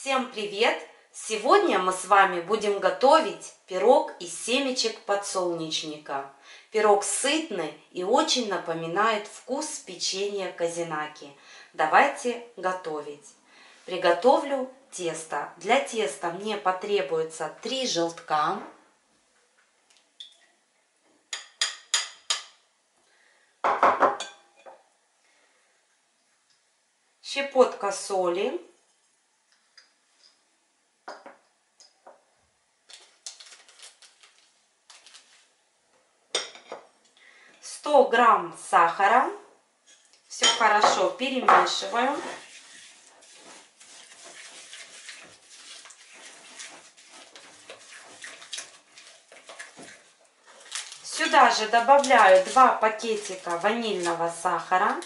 Всем привет! Сегодня мы с вами будем готовить пирог из семечек подсолнечника. Пирог сытный и очень напоминает вкус печенья казинаки. Давайте готовить. Приготовлю тесто. Для теста мне потребуется 3 желтка, 1 щепотка соли, 100 грамм сахара. Все хорошо перемешиваем. Сюда же добавляю 2 пакетика ванильного сахара. .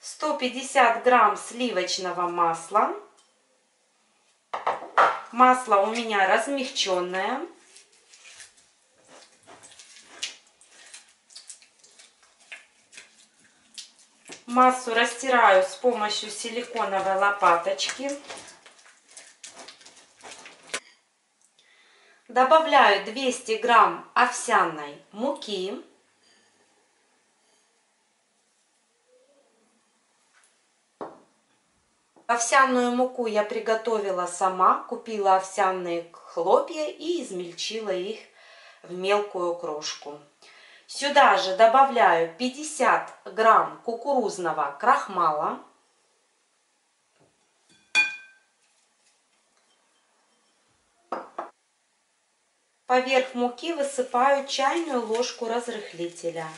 150 грамм сливочного масла. Масло у меня размягченное. Массу растираю с помощью силиконовой лопаточки. Добавляю 200 грамм овсяной муки. Овсяную муку я приготовила сама, купила овсяные хлопья и измельчила их в мелкую крошку. Сюда же добавляю 50 грамм кукурузного крахмала, 1 поверх муки высыпаю чайную ложку разрыхлителя.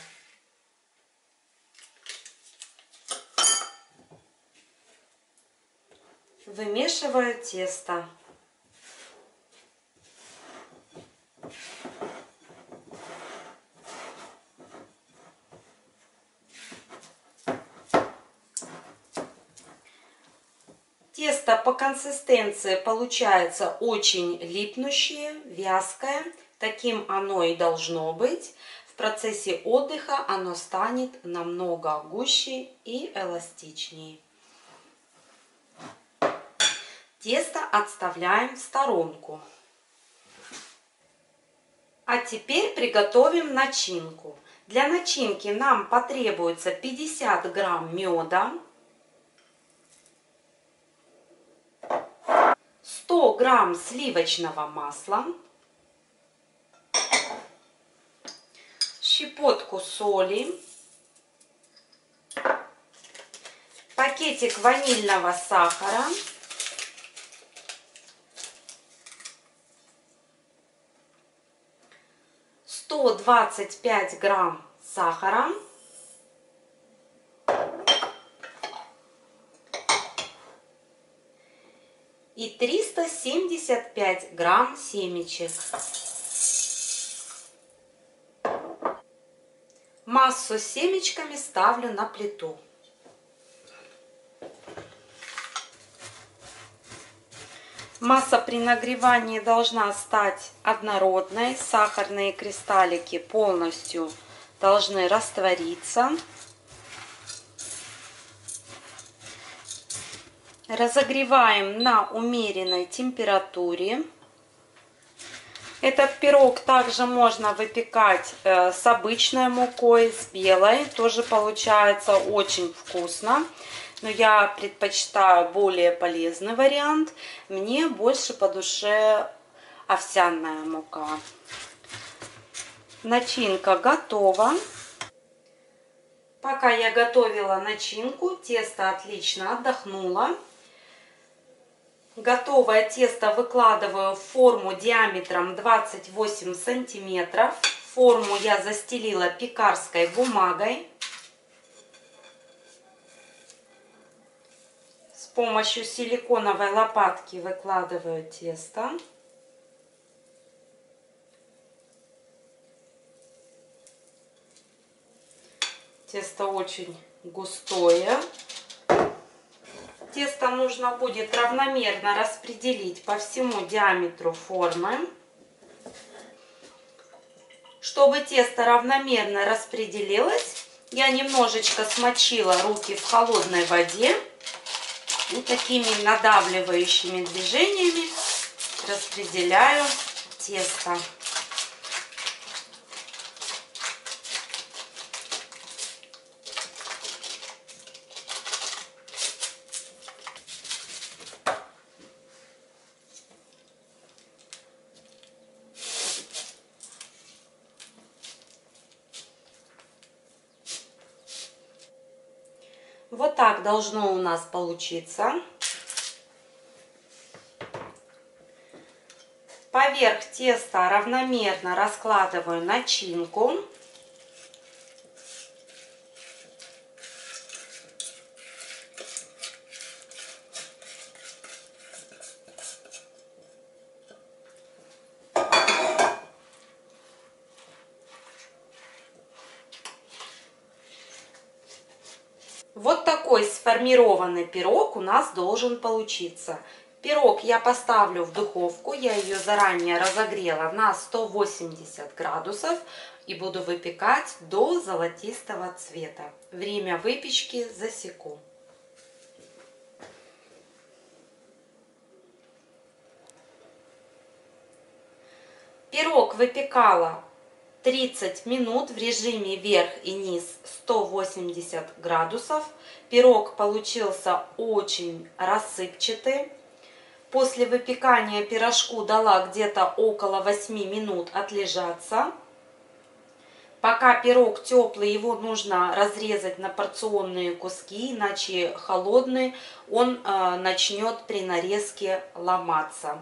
Вымешиваю тесто. Тесто по консистенции получается очень липнущее, вязкое. Таким оно и должно быть. В процессе отдыха оно станет намного гуще и эластичнее. Тесто отставляем в сторонку. А теперь приготовим начинку. Для начинки нам потребуется 50 грамм меда, 100 грамм сливочного масла, щепотку соли, пакетик ванильного сахара, . 25 грамм сахара, 375 грамм семечек. Массу с семечками ставлю на плиту. Масса при нагревании должна стать однородной. Сахарные кристаллики полностью должны раствориться. Разогреваем на умеренной температуре. Этот пирог также можно выпекать с обычной мукой, с белой. Тоже получается очень вкусно. Но я предпочитаю более полезный вариант. Мне больше по душе овсяная мука. Начинка готова. Пока я готовила начинку, тесто отлично отдохнуло. Готовое тесто выкладываю в форму диаметром 28 сантиметров. Форму я застелила пекарской бумагой. С помощью силиконовой лопатки выкладываю тесто. Тесто очень густое. Тесто нужно будет равномерно распределить по всему диаметру формы. Чтобы тесто равномерно распределилось, я немножечко смочила руки в холодной воде и такими надавливающими движениями распределяю тесто. Вот так должно у нас получиться. Поверх теста равномерно раскладываю начинку. Вот такой сформированный пирог у нас должен получиться. Пирог я поставлю в духовку, я ее заранее разогрела на 180 градусов и буду выпекать до золотистого цвета. Время выпечки засеку. Пирог выпекала 30 минут в режиме верх и низ 180 градусов. Пирог получился очень рассыпчатый. После выпекания пирожку дала где-то около 8 минут отлежаться. Пока пирог теплый, его нужно разрезать на порционные куски, иначе холодный он начнет при нарезке ломаться.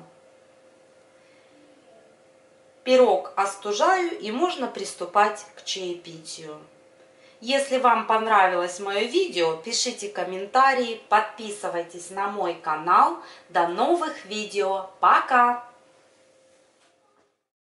Пирог остужаю и можно приступать к чаепитию. Если вам понравилось мое видео, пишите комментарии, подписывайтесь на мой канал. До новых видео. Пока!